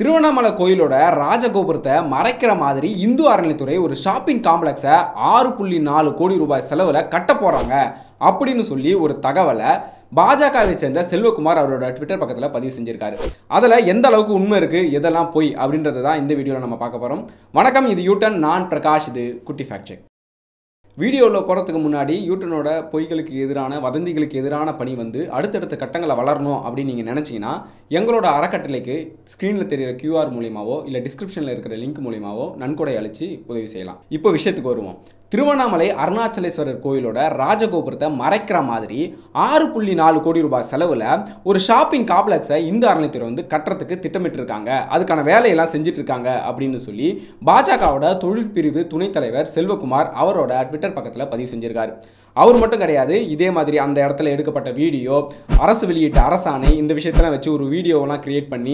Thiruvannamalai கோயிலோட ராஜகோபுரத்தை மறைக்கிற மாதிரி இந்து அறநிலைத்துறை ஒரு ஷாப்பிங் காம்ப்ளெக்ஸை 6.4 கோடி ரூபாய் செலவுல கட்ட போறாங்க அப்படினு சொல்லி ஒரு தகவலை பாஜகவை சேர்ந்த செல்வகுமார் அவரோட ட்விட்டர் பக்கத்துல பதிவு செஞ்சிருக்காரு. அதுல எந்த அளவுக்கு உண்மை இருக்கு, எதெல்லாம் போய் அப்படின்றத தான் இந்த வீடியோல நம்ம பார்க்க போறோம். வணக்கம், இது யூட்டன், நான் பிரகாஷ், இது குட்டி ஃபேக்ட் செக். வீடியோவில் போகிறதுக்கு முன்னாடி யூட்டனோட பொய்களுக்கு எதிரான வதந்திகளுக்கு எதிரான பணி வந்து அடுத்தடுத்த கட்டங்களை வளரணும் அப்படின்னு நீங்கள் நினச்சிங்கன்னா எங்களோட அறக்கட்டளைக்கு ஸ்க்ரீனில் தெரிகிற QR மூலியமாவோ இல்லை டிஸ்கிரிப்ஷனில் இருக்கிற லிங்க் மூலியமாவோ நன்கொடை அளித்து உதவி செய்யலாம். இப்போ விஷயத்துக்கு வருவோம். திருவண்ணாமலை அருணாச்சலேஸ்வரர் கோயிலோட ராஜகோபுரத்தை மறைக்கிற மாதிரி 6.4 கோடி ரூபாய் செலவில் ஒரு ஷாப்பிங் காம்ப்ளெக்ஸை இந்த அறநிலைத்துறை வந்து கட்டுறதுக்கு திட்டமிட்டிருக்காங்க, அதுக்கான வேலையெல்லாம் செஞ்சிட்ருக்காங்க அப்படின்னு சொல்லி பாஜகவோட தொழிற்பிரிவு துணைத் தலைவர் செல்வகுமார் அவரோட ட்விட்டர் பக்கத்தில் பதிவு செஞ்சிருக்காரு. அவர் மட்டும் கிடையாது, இதே மாதிரி அந்த இடத்துல எடுக்கப்பட்ட வீடியோ, அரசு வெளியிட்ட அரசாணை, இந்த விஷயத்தெல்லாம் வச்சு ஒரு வீடியோவெல்லாம் கிரியேட் பண்ணி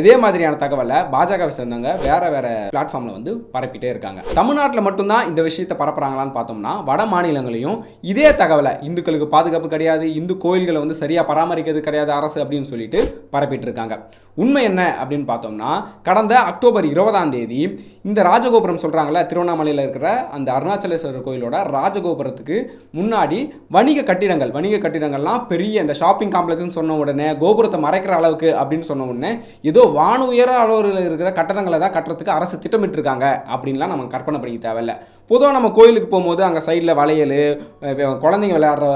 இதே மாதிரியான தகவலை பாஜகவை சேர்ந்தவங்க வேறு பிளாட்ஃபார்மில் வந்து பரப்பிட்டே இருக்காங்க. தமிழ்நாட்டில் மட்டும்தான் இந்த விஷயத்தை பரப்புறாங்களான்னு பார்த்தோம்னா வட மாநிலங்களையும் இதே தகவலை இந்துக்களுக்கு பாதுகாப்பு கிடையாது, இந்து கோயில்களை வந்து சரியாக பராமரிக்கிறது கிடையாது அரசு அப்படின்னு சொல்லிட்டு பரப்பிட்டு இருக்காங்க. உண்மை என்ன அப்படின்னு பார்த்தோம்னா கடந்த அக்டோபர் 20 இந்த ராஜகோபுரம் சொல்கிறாங்களே திருவண்ணாமலையில் இருக்கிற அந்த அருணாச்சலேஸ்வரர் கோயிலோட ராஜகோபுரத்துக்கு முன்னாடி வணிக கட்டிடங்கள்லாம் பெரிய இந்த ஷாப்பிங் காம்ப்ளெக்ஸ்னு சொன்ன உடனே கோபுரத்தை மறைக்கிற அளவுக்கு அப்படின்னு சொன்ன உடனே ஏதோ வான உயர அளவில் இருக்கிற கட்டடங்களை தான் கட்டுறதுக்கு அரசு திட்டமிட்டு இருக்காங்க அப்படின்லாம் நம்ம கற்பனை பண்ணிக்க தேவையில்ல. பொதுவாக நம்ம கோயிலுக்கு போகும்போது அங்கே சைடில் வளையல், குழந்தைங்க விளையாடுற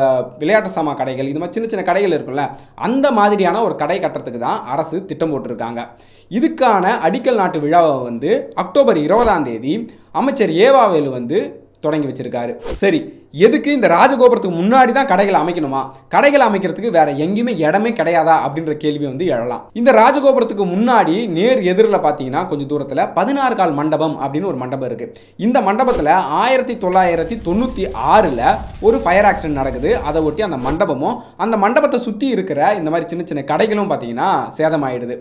விளையாட்டு சாமான் கடைகள், இது மாதிரி சின்ன சின்ன கடைகள் இருக்குல்ல, அந்த மாதிரியான ஒரு கடை கட்டுறதுக்கு தான் அரசு திட்டம் போட்டிருக்காங்க. இதுக்கான அடிக்கல் நாட்டு விழாவை வந்து அக்டோபர் 20 அமைச்சர் ஏவாவேலு வந்து தொடங்கி வச்சிருக்காரு. சரி, எதுக்கு இந்த ராஜகோபுரத்துக்கு முன்னாடி தான் கடைகளை அமைக்கணுமா, கடைகளை அமைக்கிறதுக்கு வேற எங்கேயுமே இடமே கிடையாதா அப்படின்ற கேள்வி வந்து எழலாம். இந்த ராஜகோபுரத்துக்கு முன்னாடி நேர் எதிரில் பார்த்தீங்கன்னா கொஞ்சம் தூரத்தில் 16 கால் மண்டபம் அப்படின்னு ஒரு மண்டபம் இருக்கு. இந்த மண்டபத்தில் 1996 ஒரு ஃபயர் ஆக்சிடென்ட் நடக்குது. அதை ஒட்டி அந்த மண்டபமும் அந்த மண்டபத்தை சுற்றி இருக்கிற இந்த மாதிரி சின்ன சின்ன கடைகளும் பார்த்தீங்கன்னா சேதமாயிடுது.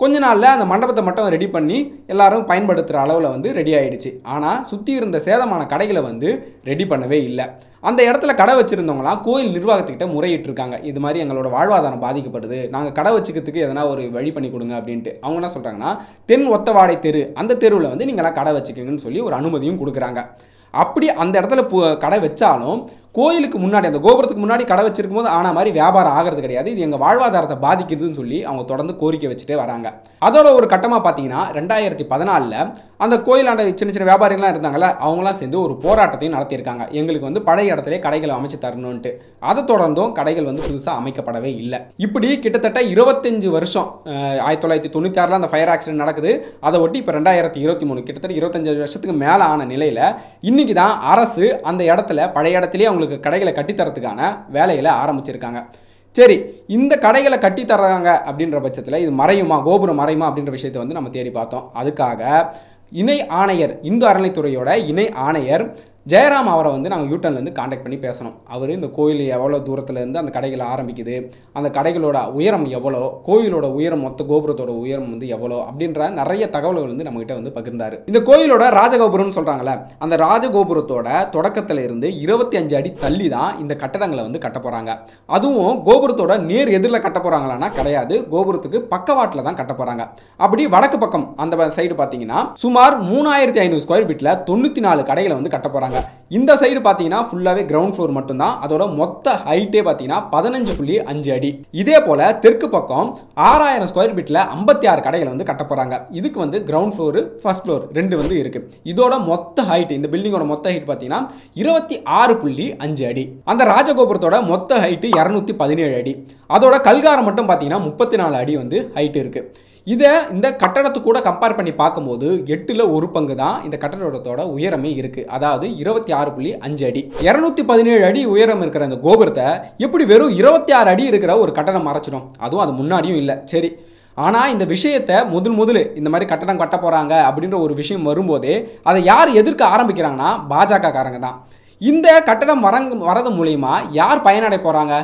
கொஞ்ச நாளில் அந்த மண்டபத்தை மட்டும் ரெடி பண்ணி எல்லாரும் பயன்படுத்துகிற அளவில் வந்து ரெடி ஆகிடுச்சு. ஆனால் சுற்றி இருந்த சேதமான கடைகளை வந்து ரெடி பண்ணவே இல்லை. அந்த இடத்துல கடை வச்சுருந்தவங்களாம் கோயில் நிர்வாகத்துக்கிட்ட முறையிட்டிருக்காங்க. இது மாதிரி எங்களோட வாழ்வாதாரம் பாதிக்கப்படுது, நாங்கள் கடை வச்சுக்கிறதுக்கு எதனா ஒரு வழி பண்ணி கொடுங்க அப்படின்ட்டு. அவங்க என்ன சொல்கிறாங்கன்னா, தென் ஒத்தவாடை தெரு, அந்த தெருவில் வந்து நீங்களாம் கடை வச்சுக்கோங்கன்னு சொல்லி ஒரு அனுமதியும் கொடுக்குறாங்க. அப்படி அந்த இடத்துல கடை வச்சாலும் கோயிலுக்கு முன்னாடி அந்த கோபுரத்துக்கு முன்னாடி கடை வச்சிருக்கும் போது ஆன மாதிரி வியாபாரம் ஆகிறது கிடையாது, இது எங்கள் வாழ்வாதாரத்தை பாதிக்கிறதுன்னு சொல்லி அவங்க தொடர்ந்து கோரிக்கை வச்சுட்டே வராங்க. அதோட ஒரு கட்டமாக பார்த்தீங்கன்னா 2014 அந்த கோயிலாண்ட சின்ன சின்ன வியாபாரிகள்லாம் இருந்தாங்களே, அவங்களாம் சேர்ந்து ஒரு போராட்டத்தையும் நடத்தியிருக்காங்க. எங்களுக்கு வந்து பழைய இடத்துல கடைகளை அமைச்சு தரணும்ன்ட்டு. அதை தொடர்ந்தும் கடைகள் வந்து புதுசாக அமைக்கப்படவே இல்லை. இப்படி கிட்டத்தட்ட 25 வருஷம், 1996 அந்த ஃபயர் ஆக்சிடென்ட் நடக்குது, அதை ஒட்டி இப்போ 2023, கிட்டத்தட்ட 25 வருஷத்துக்கு மேலே ஆன நிலையில் இன்றைக்கி தான் அரசு அந்த இடத்துல பழைய இடத்துலேயே கடைகளை கட்டித்தரத்துக்கான வேலைகளை ஆரம்பிச்சிருக்காங்க. சரி, இந்த கடைகளை கட்டி தர்றாங்க அப்படின்ற பட்சத்தில் இது மறையுமா, கோபுரம் மறையுமா அப்படின்ற விஷயத்தை வந்து நம்ம தேடி பார்த்தோம். அதுக்காக இணை ஆணையர், இந்து அறநிலைத்துறையோட இணை ஆணையர் ஜெயராம் அவரை வந்து நாங்கள் யூட்டன்லேருந்து காண்டாக்ட் பண்ணி பேசணும். அவர் இந்த கோயில் எவ்வளோ தூரத்துலேருந்து அந்த கடைகளை ஆரம்பிக்குது, அந்த கடைகளோட உயரம் எவ்வளோ, கோயிலோட உயரம், மொத்த கோபுரத்தோட உயரம் வந்து எவ்வளோ அப்படின்ற நிறைய தகவல்கள் வந்து நம்மகிட்ட வந்து பகிர்ந்தார். இந்த கோயிலோட ராஜகோபுரம்னு சொல்கிறாங்களே, அந்த ராஜகோபுரத்தோட தொடக்கத்தில் இருந்து 25 அடி தள்ளி தான் இந்த கட்டடங்களை வந்து கட்ட போகிறாங்க. அதுவும் கோபுரத்தோட நேர் எதிரில் கட்ட போகிறாங்களான்னா கிடையாது, கோபுரத்துக்கு பக்கவாட்டில் தான் கட்ட போகிறாங்க. அப்படி வடக்கு பக்கம் அந்த சைடு பார்த்தீங்கன்னா சுமார் 3500 ஸ்கொயர் ஃபீட்டில் 94 கடைகளை வந்து கட்ட போகிறாங்க. இந்த சைடு பாத்தீங்கன்னா ஃபுல்லாவே கிரவுண்ட் ஃப்ளோர் மட்டும் தான். அதோட மொத்த ஹைட்டே பாத்தீங்கன்னா 15.5 அடி. இதே போல தெற்கு பக்கம் 6000 ஸ்கொயர் ஃபீட்ல 56 கடைகளை வந்து கட்ட போறாங்க. இதுக்கு வந்து கிரவுண்ட் ஃப்ளோர், ஃபர்ஸ்ட் ஃப்ளோர் ரெண்டு வந்து இருக்கு. இதோட மொத்த ஹைட், இந்த பில்டிங்கோட மொத்த ஹைட் பாத்தீங்கன்னா 26.5 அடி. அந்த ராஜகோபுரத்தோட மொத்த ஹைட் 217 அடி. அதோட கல்காரம் மட்டும் பாத்தீங்கன்னா 34 அடி வந்து ஹைட் இருக்கு. இதை இந்த கட்டடத்து கூட கம்பேர் பண்ணி பார்க்கும்போது 8ல் 1 பங்கு தான் இந்த கட்டடத்தோட உயரமே இருக்குது. அதாவது 26.5 அடி. 217 அடி உயரம் இருக்கிற அந்த கோபுரத்தை எப்படி வெறும் 26 அடி இருக்கிற ஒரு கட்டடம் மறைச்சிடும்? அதுவும் அது முன்னாடியும் இல்லை. சரி, ஆனால் இந்த விஷயத்தை முதல்ல இந்த மாதிரி கட்டடம் கட்ட போகிறாங்க அப்படின்ற ஒரு விஷயம் வரும்போதே அதை யார் எதிர்க்க ஆரம்பிக்கிறாங்கன்னா பாஜக காரங்க தான். இந்த கட்டடம் வரது மூலயமா யார் பயனடை போகிறாங்க,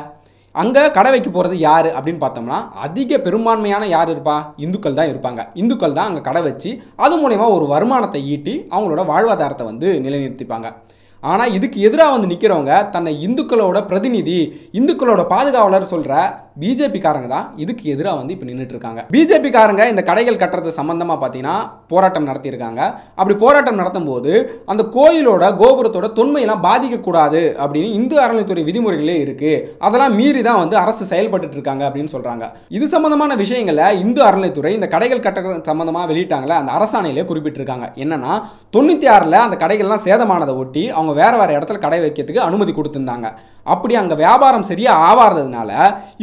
அங்கே கடை வைக்க போகிறது யார் அப்படின்னு பார்த்தோம்னா அதிக பெரும்பான்மையான யார் இருப்பா, இந்துக்கள் தான் இருப்பாங்க. இந்துக்கள் தான் அங்கே கடை வச்சு அது மூலயமா ஒரு வருமானத்தை ஈட்டி அவங்களோட வாழ்வாதாரத்தை வந்து நிலைநிறுத்திப்பாங்க. ஆனால் இதுக்கு எதிராக வந்து நிற்கிறவங்க தன்னை இந்துக்களோட பிரதிநிதி, இந்துக்களோட பாதுகாவலர் சொல்கிற BJP காரங்க தான் இதுக்கு எதிராக வந்து இப்போ நின்னுட்டு இருக்காங்க. BJP காரங்க இந்த கடைகள் கட்டுறது சம்பந்தமா பார்த்தீங்கன்னா போராட்டம் நடத்தியிருக்காங்க. அப்படி போராட்டம் நடத்தும்போது அந்த கோயிலோட கோபுரத்தோட தொன்மையெல்லாம் பாதிக்கக்கூடாது அப்படின்னு இந்து அறநிலைத்துறை விதிமுறைகளே இருக்கு. அதெல்லாம் மீறி தான் வந்து அரசு செயல்பட்டு இருக்காங்க அப்படின்னு சொல்றாங்க. இது சம்பந்தமான விஷயங்களை இந்து அறநிலைத்துறை இந்த கடைகள் கட்டுறது சம்பந்தமா வெளியிட்டாங்களே அந்த அரசாணையிலே குறிப்பிட்டிருக்காங்க. என்னன்னா 96ல் அந்த கடைகள்லாம் சேதமானதை ஒட்டி அவங்க வேற வேற இடத்துல கடை வைக்கிறதுக்கு அனுமதி கொடுத்திருந்தாங்க. அப்படி அங்கே வியாபாரம் சரியா ஆவாததுனால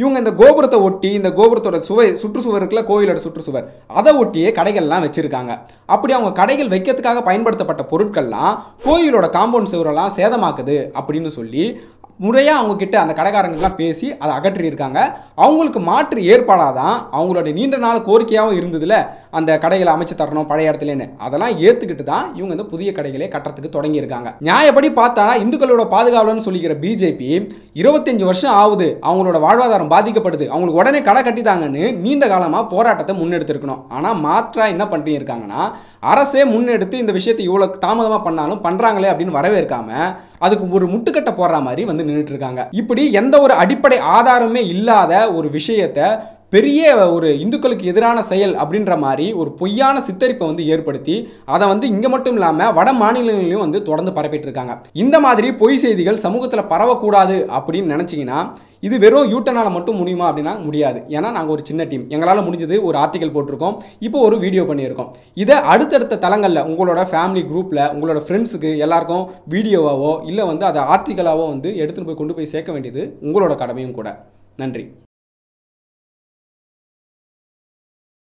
இவங்க இந்த கோபுரத்தை ஒட்டி இந்த கோபுரத்தோட சுற்றுச்சுவர் இருக்குல்ல கோயிலோட சுற்றுச்சுவர் அதை ஒட்டியே கடைகள்லாம் வச்சிருக்காங்க. அப்படி அவங்க கடைகள் வைக்கிறதுக்காக பயன்படுத்தப்பட்ட பொருட்கள்லாம் கோயிலோட காம்பவுண்ட் சுவரெல்லாம் சேதமாக்குது அப்படின்னு சொல்லி முறையாக அவங்க கிட்ட அந்த கடைக்காரங்கெல்லாம் பேசி அதை அகற்றியிருக்காங்க. அவங்களுக்கு மாற்று ஏற்பாடாக தான் அவங்களோட நீண்ட நாள் கோரிக்கையாகவும் இருந்ததுல அந்த கடைகளை அமைச்சு தரணும் பழைய இடத்துலன்னு அதெல்லாம் ஏற்றுக்கிட்டு தான் இவங்க இந்த புதிய கடைகளே கட்டுறதுக்கு தொடங்கியிருக்காங்க. நியாயப்படி பார்த்தா இந்துக்களோட பாதுகாவலன்னு சொல்லிக்கிற பிஜேபி 25 வருஷம் ஆகுது அவங்களோட வாழ்வாதாரம் பாதிக்கப்படுது அவங்களுக்கு உடனே கடை கட்டிட்டாங்கன்னு நீண்ட காலமாக போராட்டத்தை முன்னெடுத்துருக்கணும். ஆனால் மாற்றாக என்ன பண்ணியிருக்காங்கன்னா அரசே முன்னெடுத்து இந்த விஷயத்தை இவ்வளோ தாமதமாக பண்ணாலும் பண்ணுறாங்களே அப்படின்னு வரவேற்காம அதுக்கு ஒரு முட்டுக்கட்டை போடுற மாதிரி வந்து நின்னுட்டு இருக்காங்க. இப்படி எந்த ஒரு அடிப்படை ஆதாரமே இல்லாத ஒரு விஷயத்தை பெரிய ஒரு இந்துக்களுக்கு எதிரான செயல் அப்படின்ற மாதிரி ஒரு பொய்யான சித்தரிப்பை வந்து ஏற்படுத்தி அதை வந்து இங்கே மட்டும் இல்லாமல் வட மாநிலங்களிலும் வந்து தொடர்ந்து பரப்பிட்டு இருக்காங்க. இந்த மாதிரி பொய் செய்திகள் சமூகத்தில் பரவக்கூடாது அப்படின்னு நினச்சிங்கன்னா இது வெறும் யூட்டனால் மட்டும் முடியுமா அப்படின்னா முடியாது. ஏன்னா நாங்கள் ஒரு சின்ன டீம் எங்களால் முடிஞ்சது ஒரு ஆர்டிக்கல் போட்டிருக்கோம், இப்போ ஒரு வீடியோ பண்ணியிருக்கோம். இதை அடுத்தடுத்த தளங்களில் உங்களோட ஃபேமிலி குரூப்பில் உங்களோட ஃப்ரெண்ட்ஸுக்கு எல்லாருக்கும் வீடியோவாவோ இல்லை வந்து அதை ஆர்டிக்கலாவோ வந்து எடுத்துகிட்டு போய் கொண்டு போய் சேர்க்க வேண்டியது உங்களோட கடமையும் கூட. நன்றி.